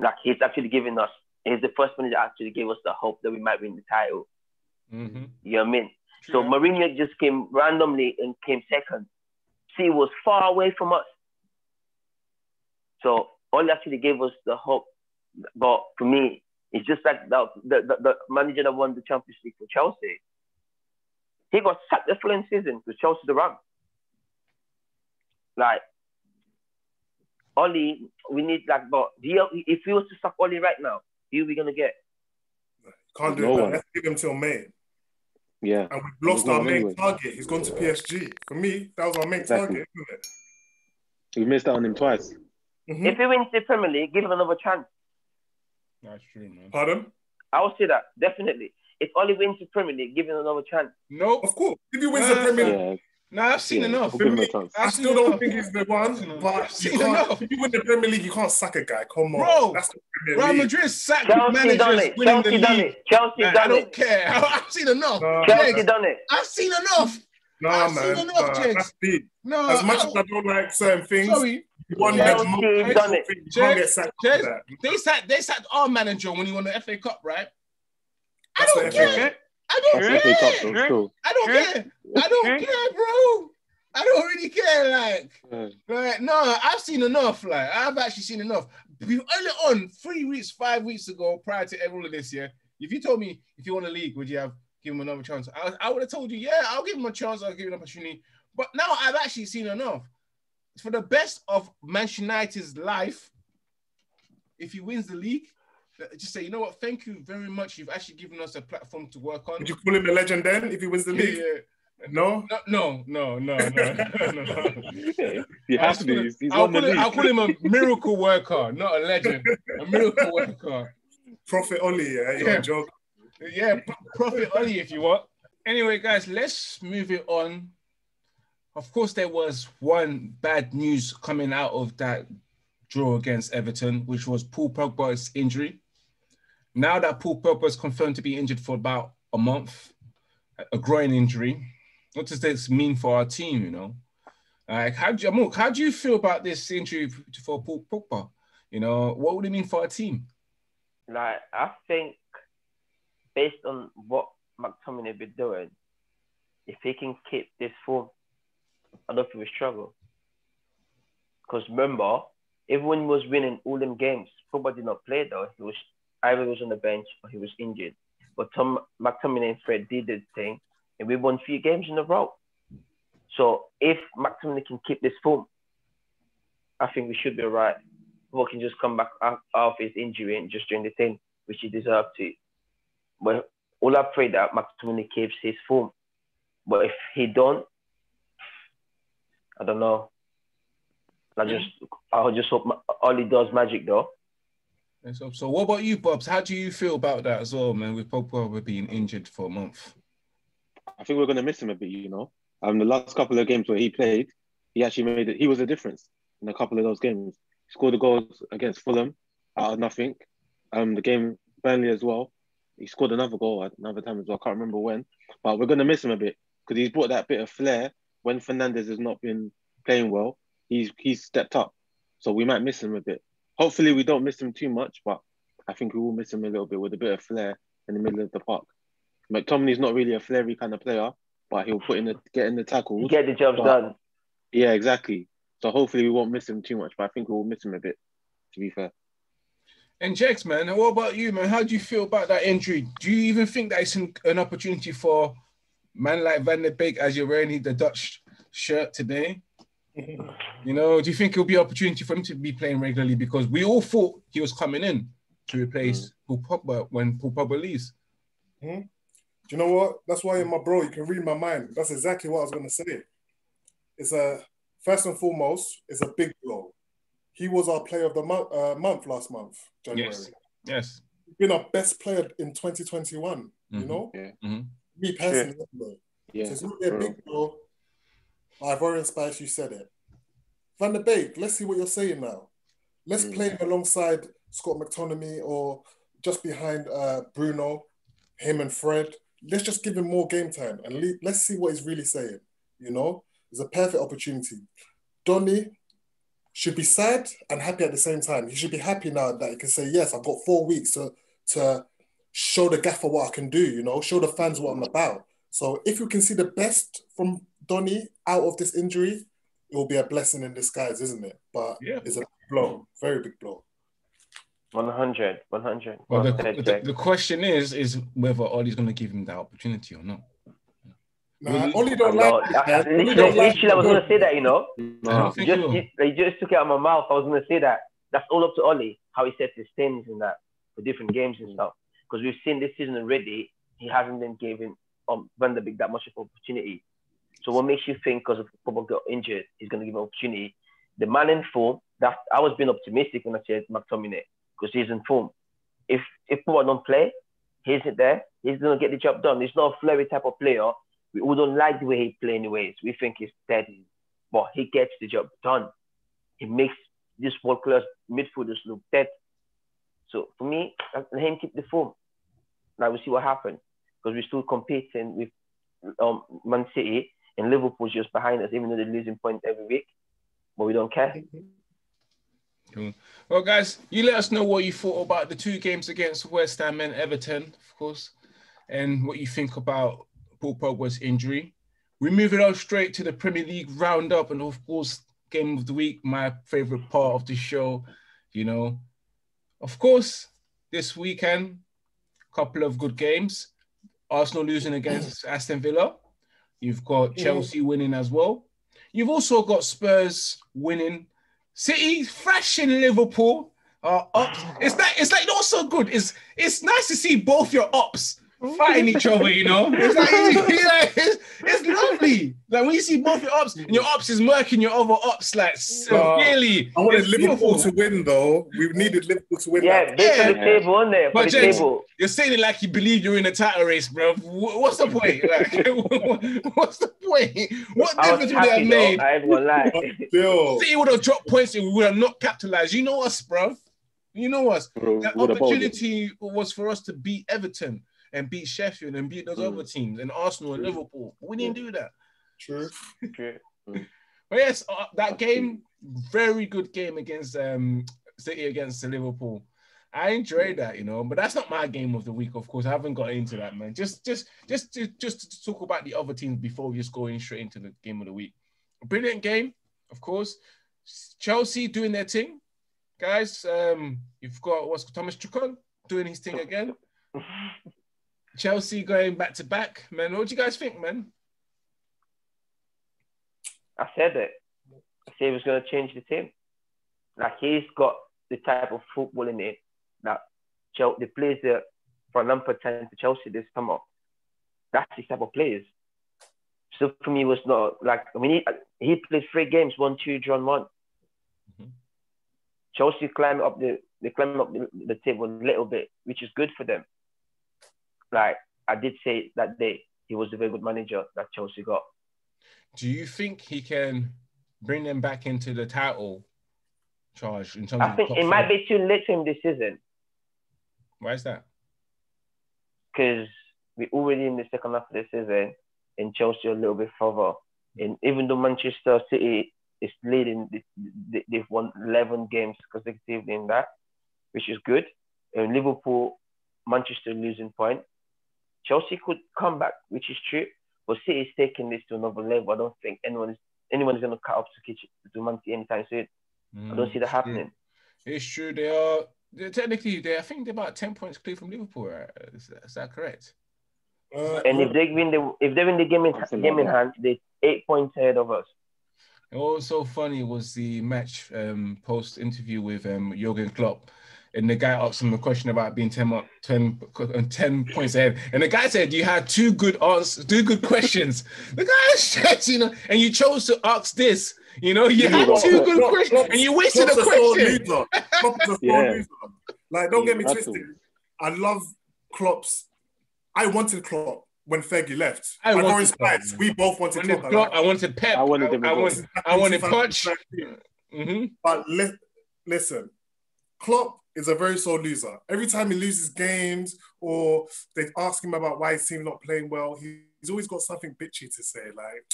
Like he's actually giving us, he's the first manager that actually gave us the hope that we might win the title. Mm-hmm. You know what I mean? Yeah. So Mourinho just came randomly and came second. See, he was far away from us. So Oli actually gave us the hope. But for me, it's just like the, the, the, the manager that won the Champions League for Chelsea. He got sacked the following season with Chelsea the run. Like, Oli, we need like, but if he was to sack Oli right now, who are we going to get? Can't do no it. Let's give him till May. Yeah. And we've lost our main anyway. target. He's gone to P S G. For me, that was our main exactly. target, isn't it? We missed out on him twice. Mm-hmm. If he wins the Premier League, give him another chance. That's true, man. Pardon? I will say that, definitely. If Oli wins the Premier League, give him another chance. No, of course. If he wins uh, the Premier League. Yeah. No, nah, I've seen yeah, enough. Me, I still enough. don't think he's the one. But I've seen enough. If you win the Premier League, you can't sack a guy. Come on. Bro, that's the Premier League. Real Madrid sacked managers winning Chelsea the done league. It. Chelsea man, done it. I don't care. I've seen enough. Nah, Chelsea yeah. done it. I've seen enough. Nah, I've man. seen enough, nah, that's deep. No, as much I, as I don't like certain things, sorry. One Chelsea match, done it. You can't get sacked for that. They sacked, they sacked our manager when he won the F A Cup, right? I don't care. I don't That's care. Cup, though, cool. I don't care. I don't care, bro. I don't really care. Like, mm. like, no, I've seen enough. Like, I've actually seen enough. Earlier on, three weeks, five weeks ago, prior to all of this, yeah, if you told me if you won a league, would you have given him another chance? I, I would have told you, yeah, I'll give him a chance. I'll give him an opportunity. But now I've actually seen enough. For the best of Manchester United's life, if he wins the league, just say, you know what, thank you very much. You've actually given us a platform to work on. Would you call him a legend then if he wins the league? Yeah, yeah. No? No, no, no, no, no. no. You have to be. I'll call, him, I'll call him a miracle worker, not a legend. A miracle worker. Prophet Oli, yeah? You're yeah. a joke. Yeah, Prophet Oli if you want. Anyway, guys, let's move it on. Of course, there was one bad news coming out of that draw against Everton, which was Paul Pogba's injury. Now that Paul Pogba is confirmed to be injured for about a month, a groin injury, what does this mean for our team, you know? Like, how do you, Amok, how do you feel about this injury for Paul Pogba? You know, what would it mean for our team? Like, I think based on what McTominay be doing, if he can keep this form, I don't think we struggle. Because remember, everyone was winning all them games. Pogba did not play though. He was either was on the bench or he was injured. But Tom McTominay and Fred did the thing, and we won three games in a row. So if McTominay can keep this form, I think we should be all right. Pogba can just come back out of his injury and just doing the thing which he deserved to. But all I pray that McTominay keeps his form. But if he don't, I don't know. I just, I just hope Oli does magic though. So, so what about you, Bobs? How do you feel about that as well, man? With Pogba being injured for a month, I think we're gonna miss him a bit. You know, um, the last couple of games where he played, he actually made it. He was a difference in a couple of those games. He scored the goals against Fulham out of nothing. Um, the game Burnley as well. He scored another goal at another time as well. I can't remember when, but we're gonna miss him a bit because he's brought that bit of flair when Fernandes has not been playing well. He's he's stepped up, so we might miss him a bit. Hopefully, we don't miss him too much, but I think we will miss him a little bit with a bit of flair in the middle of the park. McTominay's not really a flairy kind of player, but he'll put in the get in the tackles, get the jobs done. Yeah, exactly. So hopefully, we won't miss him too much, but I think we will miss him a bit. To be fair. And Jex, man, what about you, man? How do you feel about that injury? Do you even think that it's an opportunity for man like Van der Beek, as you're wearing the Dutch shirt today? You know, do you think it'll be an opportunity for him to be playing regularly? Because we all thought he was coming in to replace Paul Pogba when Paul Pogba leaves. Mm-hmm. Do you know what? That's why you're my bro. You can read my mind. That's exactly what I was going to say. It's a, first and foremost, it's a big blow. He was our player of the month, uh, month last month, January. Yes, yes. He's been our best player in twenty twenty-one, mm-hmm. you know? Yeah. Mm-hmm. Me personally. Yeah. Yeah. So it's really a big blow. Ivorian Spice, you said it. Van der Beek, let's see what you're saying now. Let's mm. play him alongside Scott McTominay or just behind uh, Bruno, him and Fred. Let's just give him more game time and le let's see what he's really saying. You know, it's a perfect opportunity. Donny should be sad and happy at the same time. He should be happy now that he can say, yes, I've got four weeks to, to show the gaffer what I can do, you know, show the fans what I'm about. So if you can see the best from Donny out of this injury, it will be a blessing in disguise, isn't it? But yeah. It's a big blow, very big blow. one hundred, one hundred. Well, the, the, the question is, is whether Ollie's going to give him that opportunity or not. Nah, Ollie don't like it. Literally, I was going to say that, you know. No. Just, you, you just took it out of my mouth. I was going to say that. That's all up to Ollie, how he sets his things and that for different games and stuff. Because we've seen this season already, he hasn't been given um, Van der Beek that much of opportunity. So what makes you think because Pogba got injured, he's going to give an opportunity? The man in form, that I was being optimistic when I said McTominay because he's in form. If if Pogba don't play, he isn't there. He's going to get the job done. He's not a flurry type of player. We all don't like the way he plays anyways. We think he's steady, but he gets the job done. He makes this world-class midfielders look dead. So for me, him keep the form. Now we see what happens because we're still competing with um, Man City and Liverpool's just behind us, even though they're losing points every week. But we don't care. Cool. Well, guys, you let us know what you thought about the two games against West Ham and Everton, of course, and what you think about Paul Pogba's injury. We're moving on straight to the Premier League roundup and, of course, game of the week, my favourite part of the show, you know. Of course, this weekend, a couple of good games. Arsenal losing against Aston Villa. You've got Chelsea winning as well. You've also got Spurs winning. City thrashing Liverpool are up. It's like, it's like not so good. It's it's nice to see both your ups fighting each other, you know? It's like, it's, like, it's, it's lovely. Like when you see both your ups and your ups is murking your other ups, like severely. Uh, I wanted Liverpool to win though. We needed Liverpool to win. Yeah, this yeah. the table, isn't it? But the James, table. You're saying it like you believe you're in a title race, bro. What's the point? Like, what's the point? What I difference would they have made? I ain't gonna lie. City would have dropped points and we would have not capitalized. You know us, bro. You know us. Bro, that opportunity was for us to beat Everton and beat Sheffield and beat those mm. other teams and Arsenal True. and Liverpool. We didn't do that. True. True. But yes, uh, that game, very good game against um, City against Liverpool. I enjoyed that, you know, but that's not my game of the week, of course. I haven't got into that, man. Just just, just, just, just to talk about the other teams before we just go in straight into the game of the week. Brilliant game, of course. Chelsea doing their thing. Guys, um, you've got, what's Thomas Tuchel doing his thing again. Chelsea going back to back, man. What do you guys think, man? I said it. I said he was going to change the team. Like he's got the type of football in it that Chelsea, the players that Van Lampard turned to Chelsea this summer. That's his type of players. So for me, it was not like I mean he, he played three games, one, two, drawn one. Mm-hmm. Chelsea climb up the they climb up the, the table a little bit, which is good for them. Like I did say that day, he was a very good manager that Chelsea got. Do you think he can bring them back into the title charge? In terms I of think it five? might be too late for him this season. Why is that? Because we're already in the second half of the season and Chelsea a little bit further. And even though Manchester City is leading, they've won eleven games consecutively in that, which is good. And Liverpool, Manchester losing point. Chelsea could come back, which is true, but City is taking this to another level. I don't think anyone is anyone is going to cut up to to Man City anytime soon. Mm, I don't see that happening. True. It's true. They are they're technically they I think they're about ten points clear from Liverpool. Right? Is, that, is that correct? Uh, and if they win the if they win the game in game in hand, they're eight points ahead of us. And what was so funny was the match um, post interview with um, Jürgen Klopp. And the guy asked him a question about being ten, ten, ten points ahead. And the guy said, you had two good answers, two good questions. The guy said, you know, and you chose to ask this. You know, you had two good questions and you wasted a question. Klopp's a sore loser. Like, don't get me twisted. I love Klopp's. I wanted Klopp when Fergie left. I wanted Klopp. We both wanted Klopp. I wanted Pep. I wanted I wanted Punch. But listen, Klopp is a very sore loser. Every time he loses games or they ask him about why his team not playing well, he's always got something bitchy to say. Like,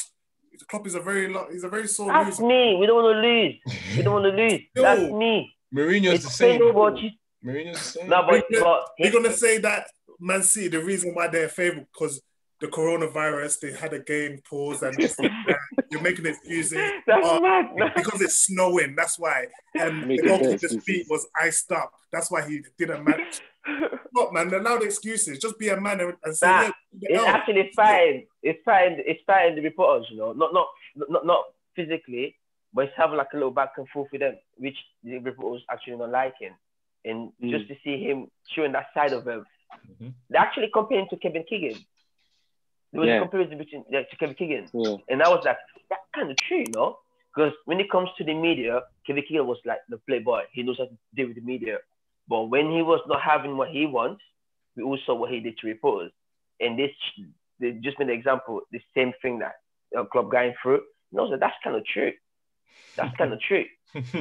Klopp is a very he's a very sore That's loser. That's me. We don't want to lose. We don't want to lose. That's Yo, me. Mourinho's the same. Mourinho's the same. No, but you're gonna, gonna say that Man City, the reason why they're favourite because the coronavirus, they had a game pause and you're making it confusing. That's uh, mad. Because it's snowing, that's why. And the goalkeeper's feet was iced up. That's why he didn't match. Look, man, allow the excuses. Just be a man and, and say, nah, yeah, it's actually fine. Yeah. It's fine. It's fine to report us, you know. Not, not, not, not physically, but it's having like a little back and forth with them, which the reporters actually not liking. And mm. just to see him showing that side of him. Mm-hmm. They're actually comparing to Kevin Keegan. There was yeah. a comparison between like, to Kevin Keegan. Yeah. And I was like, that's kind of true, you know? Because when it comes to the media, Kevin Keegan was like the playboy. He knows how to deal with the media. But when he was not having what he wants, we all saw what he did to repose. And this, they just made an example, the same thing that uh, Klopp going through. And I was like, that's kind of true. That's kind of true.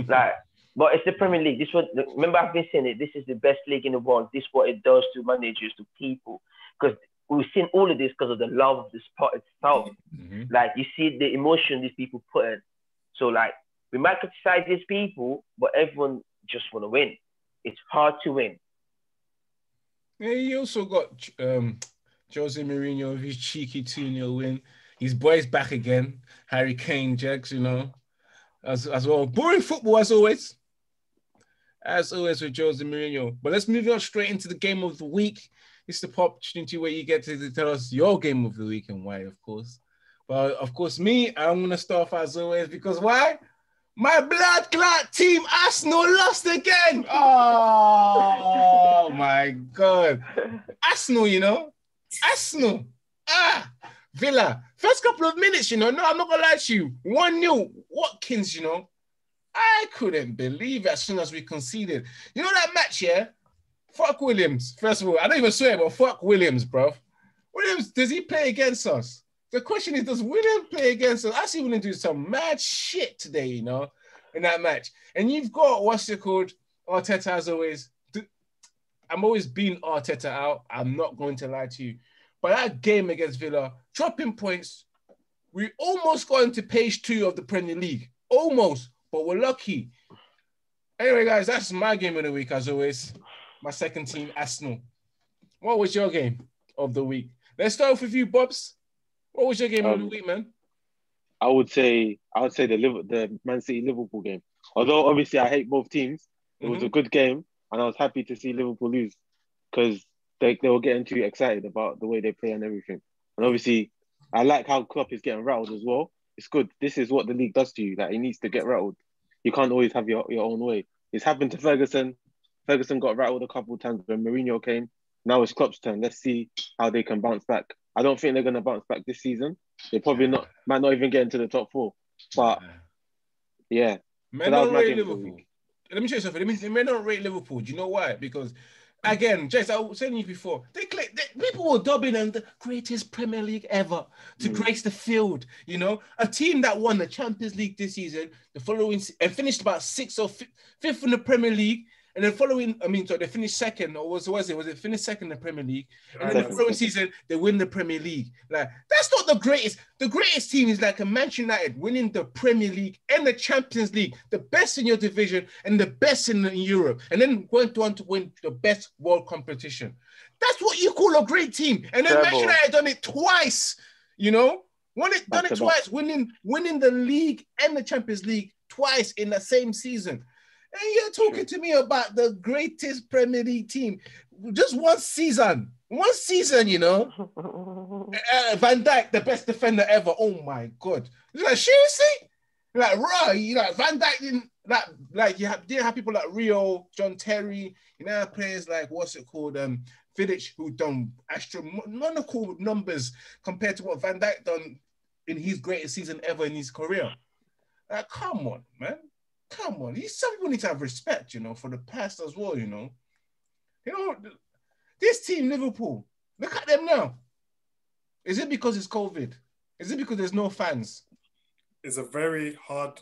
Like, but it's the Premier League. This one, remember, I've been saying it. This is the best league in the world. This is what it does to managers, to people, because we've seen all of this because of the love of the sport itself. Mm-hmm. Like you see the emotion these people put in. So like we might criticize these people, but everyone just want to win. It's hard to win. Yeah, you also got um, Jose Mourinho with his cheeky two nil win. His boy's back again. Harry Kane, Jags, you know. As, as well, boring football as always, as always with Jose Mourinho. But let's move on straight into the game of the week. It's the opportunity where you get to, to tell us your game of the week and why, of course. But of course, me, I'm gonna start off as always because why? My blood clot team Arsenal lost again. Oh my God, Arsenal, you know, Arsenal. Ah. Villa, first couple of minutes, you know, no, I'm not going to lie to you, one nil, Watkins, you know, I couldn't believe it as soon as we conceded. You know that match, yeah? Fuck Williams, first of all, I don't even swear, but fuck Williams, bro. Williams, does he play against us? The question is, does Williams play against us? I see Williams do some mad shit today, you know, in that match. And you've got, what's it called, Arteta as always. I'm always being Arteta out, I'm not going to lie to you. But that game against Villa, dropping points, we almost got into page two of the Premier League. Almost, but we're lucky. Anyway, guys, that's my game of the week, as always. My second team, Arsenal. What was your game of the week? Let's start off with you, Bobs. What was your game um, of the week, man? I would say I would say the Liverpool, the Man City-Liverpool game. Although, obviously, I hate both teams. It mm-hmm. was a good game, and I was happy to see Liverpool lose because They, they were getting too excited about the way they play and everything. And obviously, I like how Klopp is getting rattled as well. It's good. This is what the league does to you. Like, it needs to get rattled. You can't always have your, your own way. It's happened to Ferguson. Ferguson got rattled a couple of times when Mourinho came. Now it's Klopp's turn. Let's see how they can bounce back. I don't think they're going to bounce back this season. They probably not might not even get into the top four. But, yeah. Men so don't rate Liverpool. Let me show you something. Men don't rate Liverpool. Do you know why? Because... Again, Jace, I was saying you before, they, they, people were dubbing them the greatest Premier League ever to mm. grace the field, you know? A team that won the Champions League this season, the following, and finished about sixth or f- fifth in the Premier League, and then following, I mean, so they finished second, or was, was it? Was it finished second in the Premier League? And then the following season, they win the Premier League. Like, that's not the greatest. The greatest team is like a Manchester United winning the Premier League and the Champions League, the best in your division and the best in, in Europe, and then going on to win the best world competition. That's what you call a great team. And then Manchester United done it twice, you know? Won it, done it twice, winning, winning the league and the Champions League twice in the same season. And you're talking to me about the greatest Premier League team. Just one season. One season, you know. uh, Van Dijk, the best defender ever. Oh, my God. You're like, seriously? You're like, raw. You like, Van Dijk didn't... Like, like you have, didn't have people like Rio, John Terry. You know, players like, what's it called? Um, Vidic, who done astronomical numbers compared to what Van Dijk done in his greatest season ever in his career. Like, come on, man. Come on, some people need to have respect, you know, for the past as well, you know. You know, this team, Liverpool, look at them now. Is it because it's COVID? Is it because there's no fans? It's a very hard,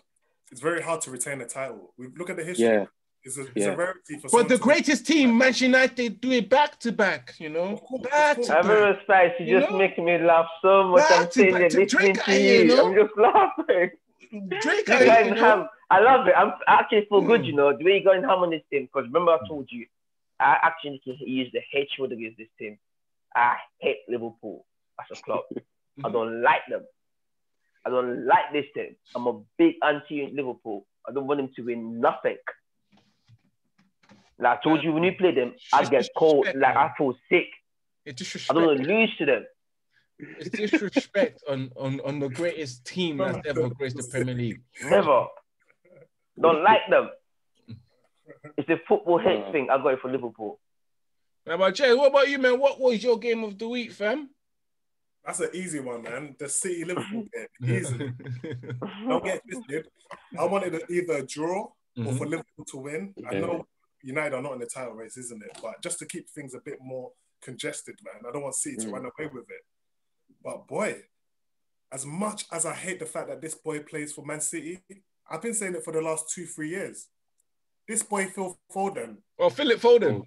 it's very hard to retain a title. We look at the history. Yeah. It's a, it's yeah. a rarity for But the greatest to... team, Manchester United, do it back to back, you know. Back to Every back. Respect, you, you just know? Make me laugh so much. Back I'm sitting there listening to, to you. you know? I'm just laughing. Drake, you guys you know? have, I love it. I'm I actually feel mm. good, you know, the way you got in harmony this team. Because remember, I told you, I actually use the H word against this team. I hate Liverpool as a club. I don't like them. I don't like this team. I'm a big anti Liverpool. I don't want them to win nothing. Like I told you, when you play them, I get cold. Like I feel sick. I don't want to lose to them. It's disrespect on, on, on the greatest team that's ever graced the Premier League. Never. Don't like them. It's the football hate uh, thing. I got it for Liverpool. Now, but Jay, what about you, man? What was your game of the week, fam? That's an easy one, man. The City Liverpool game, easy. Don't get twisted. I wanted either a draw mm-hmm. or for Liverpool to win. Okay. I know United are not in the title race, isn't it? But just to keep things a bit more congested, man. I don't want City to mm. run away with it. But boy, as much as I hate the fact that this boy plays for Man City, I've been saying it for the last two, three years. This boy, Phil Foden. Oh, Philip Foden.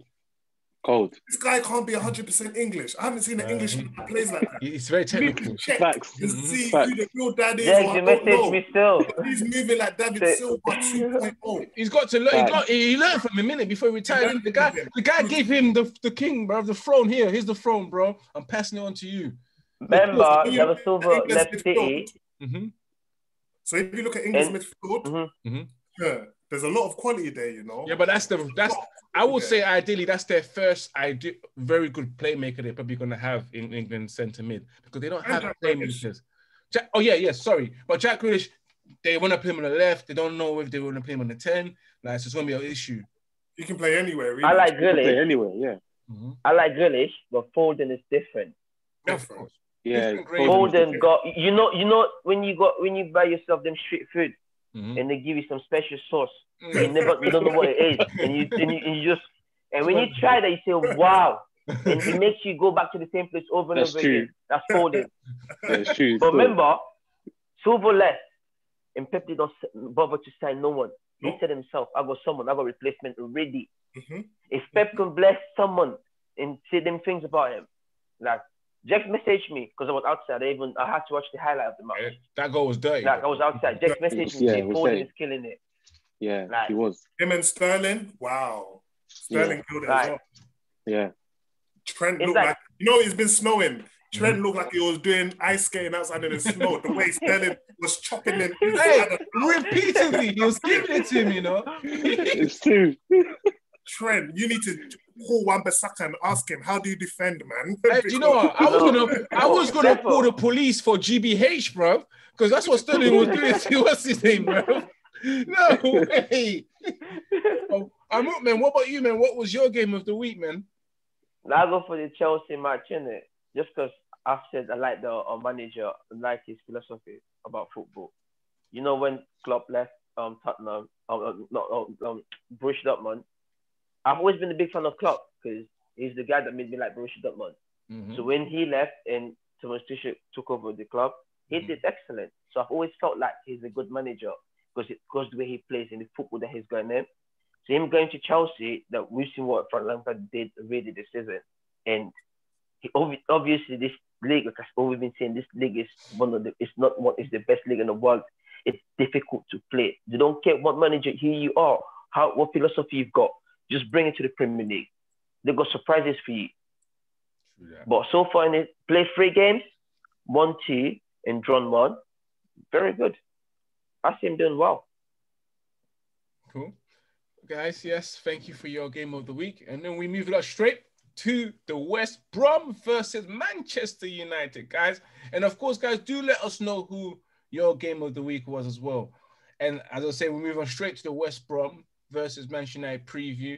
Cold. This guy can't be one hundred percent English. I haven't seen an Englishman that plays like that. He's very technical. Check Facts. To see Facts. Who the real dad is. Yeah, you messaged me still. He's moving like David Silva two point oh. He's got to learn. He, got, he learned from him, minute before he retired. He the guy, the guy gave him the, the king, bro. The throne here. Here's the throne, bro. I'm passing it on to you. Remember, David Silva left City. Mm-hmm. So if you look at English midfield, mm-hmm. Mm-hmm. yeah, there's a lot of quality there, you know. Yeah, but that's the that's I would yeah. say ideally that's their first idea, very good playmaker they're probably gonna have in England centre mid because they don't and have playmakers. Jack, oh yeah, yeah, sorry, but Jack Grealish, they want to play him on the left. They don't know if they want to play him on the ten. Like so it's gonna be an issue. You can play anywhere. Really. I like Grealish anywhere. Yeah, mm-hmm. I like Grealish, but Foden is different. different. Yeah, Foden got you know you know when you got when you buy yourself them street food. Mm-hmm. And they give you some special sauce. Mm-hmm. And never, you don't know what it is, and you, and you, and you just, and when you try that, you say, "Wow!" And it makes you go back to the same place over and That's over true. Again. That's Foden. That's true. But remember, Silva left, and Pep did not bother to sign no one. He said himself, "I got someone. I got replacement already." Mm-hmm. If Pep can bless someone and say them things about him, like. Jack messaged me because I was outside. I even I had to watch the highlight of the match. Yeah, that goal was dirty. Like I was outside. Jack messaged me. Yeah, Foden is killing it. Yeah, like, he was. Him and Sterling. Wow, Sterling yeah. killed it like, as well. Yeah. Trent it's looked like, like you know it's been snowing. Trent mm-hmm. looked like he was doing ice skating outside in the snow. The way Sterling was chopping him, hey, repeatedly, he was giving it to him. You know, it's true. Trent, you need to call Wan-Bissaka and ask him, how do you defend, man? Hey, you know what? I was gonna, I was gonna call the police for G B H, bro, because that's what Sterling was doing. To, what's his name, bro? No way. Oh, I'm up, man. What about you, man? What was your game of the week, man? I go for the Chelsea match, innit? Just because I've said I like the uh, manager, like his philosophy about football. You know, when Klopp left um, Tottenham, um, not um, Borussia Dortmund. I've always been a big fan of Klopp because he's the guy that made me like Borussia Dortmund. Mm-hmm. So when he left and Thomas Tuchel took over the club, he mm-hmm. did excellent. So I've always felt like he's a good manager because because the way he plays and the football that he's going in. So him going to Chelsea, that we've seen what Frank Lampard did already this season, and he obviously this league, like I've always been saying, this league is one of the it's not what is the best league in the world. It's difficult to play. You don't care what manager here you are, how what philosophy you've got. Just bring it to the Premier League. They got surprises for you. Yeah. But so far, in it, play three games, one two, and drawn one. Very good. I see him doing well. Cool. Guys, yes, thank you for your game of the week. And then we move it up straight to the West Brom versus Manchester United, guys. And of course, guys, do let us know who your game of the week was as well. And as I say, we move on straight to the West Brom versus Manchester United preview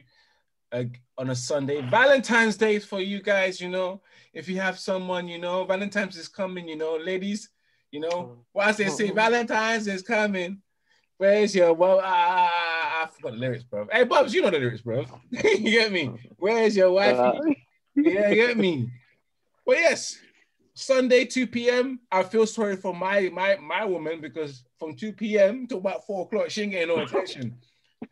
uh, on a Sunday. Valentine's Day for you guys, you know. If you have someone, you know, Valentine's is coming, you know, ladies, you know. Once they say Valentine's is coming, where's your well? I, I, I forgot the lyrics, bro. Hey, Bubs, you know the lyrics, bro. You get me? Where's your wife? Uh, yeah, you get me. Well, yes, Sunday two p m I feel sorry for my my my woman because from two p m to about four o'clock, she ain't getting no attention.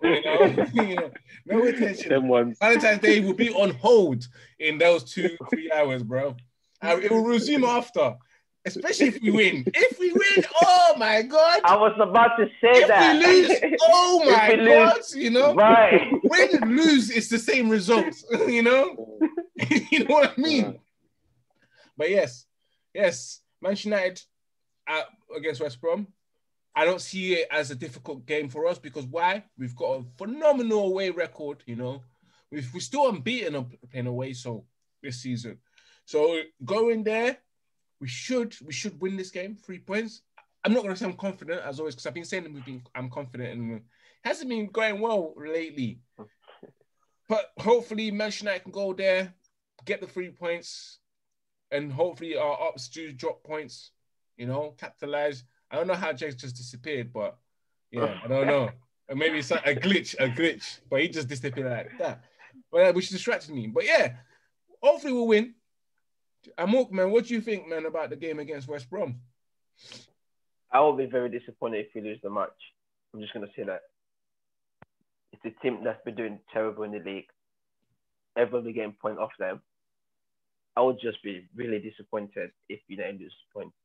You know, you know, no attention. Valentine's Day will be on hold in those two, three hours, bro. It will resume after, especially if we win. If we win, oh my God. I was about to say if that. If we lose, oh my God, lose, you know. Right. Win, lose, it's the same result, you know. You know what I mean? But yes, yes, Manchester United at, against West Brom. I don't see it as a difficult game for us because why? We've got a phenomenal away record, you know. We've, we're still unbeaten in away so this season. So going there, we should we should win this game, three points. I'm not going to say I'm confident as always because I've been saying that we've been, I'm confident and it hasn't been going well lately. But hopefully Manchester United can go there, get the three points, and hopefully our ups do drop points, you know, capitalize. I don't know how Jake's just disappeared, but yeah, I don't know. And maybe it's like a glitch, a glitch, but he just disappeared like that. But which distracted me. But yeah, hopefully we'll win. Amok, man, what do you think, man, about the game against West Brom? I will be very disappointed if we lose the match. I'm just going to say that. It's a team that's been doing terrible in the league. Everyone will be getting points off them. I would just be really disappointed if United lose points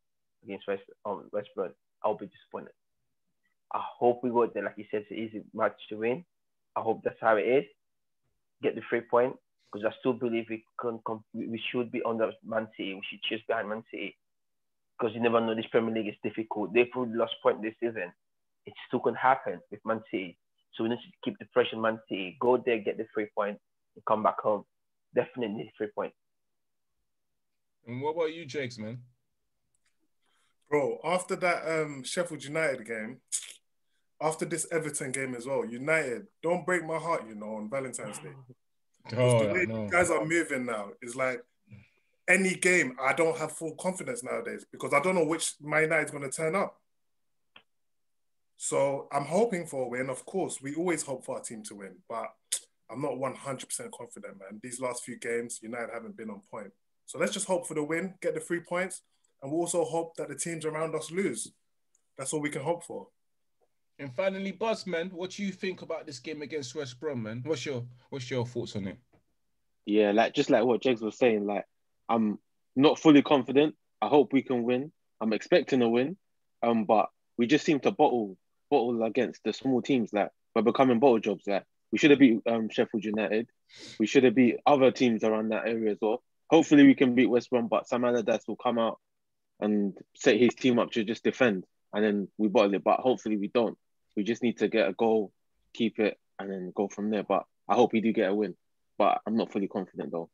against West, um, West Brom. I'll be disappointed. I hope we go there. Like you said, it's an easy match to win. I hope that's how it is. Get the three points. Because I still believe we can, we should be under Man City. We should chase behind Man City. Because you never know, this Premier League is difficult. They probably lost point this season. It still can happen with Man City. So we need to keep the pressure on Man City. Go there, get the three points, and come back home. Definitely need three points. And what about you, Jakes, man? Bro, after that um, Sheffield United game, after this Everton game as well, United, don't break my heart, you know, on Valentine's Day. Because oh, the way you guys are moving now is like any game, I don't have full confidence nowadays because I don't know which Man United's going to turn up. So I'm hoping for a win. Of course, we always hope for our team to win, but I'm not one hundred percent confident, man. These last few games, United haven't been on point. So let's just hope for the win, get the three points, and we'll also hope that the teams around us lose. That's all we can hope for. And finally, Buzz, man, what do you think about this game against West Brom, man? What's your what's your thoughts on it? Yeah, like just like what Jags was saying, like I'm not fully confident. I hope we can win. I'm expecting a win, um, but we just seem to bottle bottle against the small teams. Like we're becoming bottle jobs. Like we should have beat um, Sheffield United. We should have beat other teams around that area as well. Hopefully, we can beat West Brom, but Sam Allardyce will come out and set his team up to just defend, and then we bottle it. But hopefully, we don't. We just need to get a goal, keep it, and then go from there. But I hope we do get a win. But I'm not fully confident, though.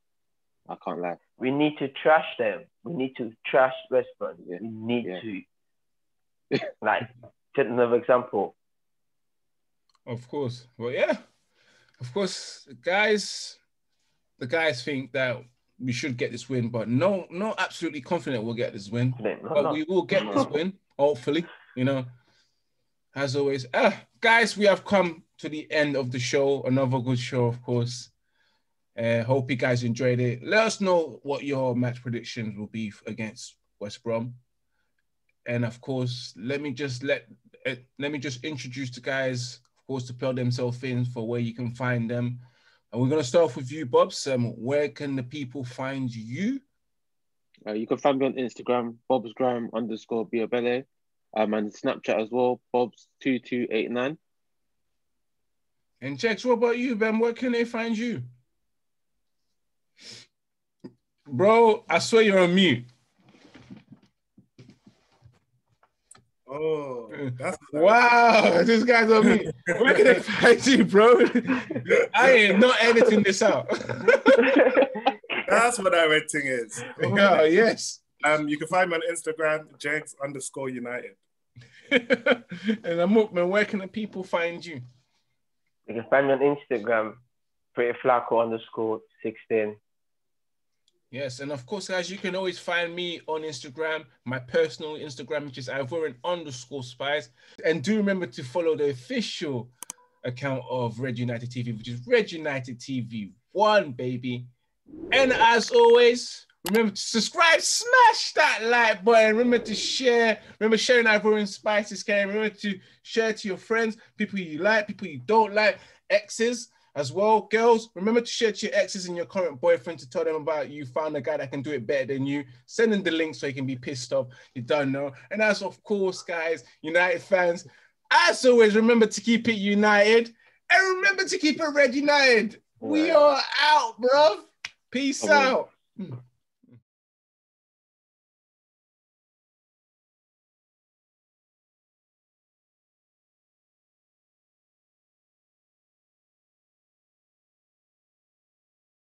I can't lie. We need to trash them. We need to trash West Brom. Yeah. We need yeah. to. Like, take another example. Of course. Well, yeah. Of course, guys, the guys think that we should get this win, but no, not absolutely confident we'll get this win. No, but no. we will get no. this win, hopefully, you know. As always, ah, guys, we have come to the end of the show. Another good show, of course. Uh, hope you guys enjoyed it. Let us know what your match predictions will be against West Brom. And of course, let me just let uh, let me just introduce the guys, of course, to plug themselves in for where you can find them. And we're gonna start off with you, Bobs. Um, where can the people find you? Uh, you can find me on Instagram, Bobsgram underscore Biabele. Um, and Snapchat as well, Bobs two two eight nine. And Jax, what about you, Ben? Where can they find you? Bro, I swear you're on mute. Oh, that's wow, this guy's on mute. Where can they find you, bro? I am not editing this out. That's what editing is. Oh, yes. Um, you can find me on Instagram, Jags underscore United. And Amok, man, where can the people find you? You can find me on Instagram, Pretty Flacco underscore sixteen. Yes, and of course, guys, you can always find me on Instagram, my personal Instagram, which is Ivorian underscore Spies. And do remember to follow the official account of Red United T V, which is Red United T V one, baby. And as always, remember to subscribe, smash that like button. Remember to share. Remember sharing Ivorian Spices, can. Remember to share to your friends, people you like, people you don't like, exes as well. Girls, remember to share to your exes and your current boyfriend to tell them about you found a guy that can do it better than you. Send them the link so he can be pissed off. You don't know. And as of course, guys, United fans, as always, remember to keep it United and remember to keep it Red United. Wow. We are out, bro. Peace oh, out. Wow.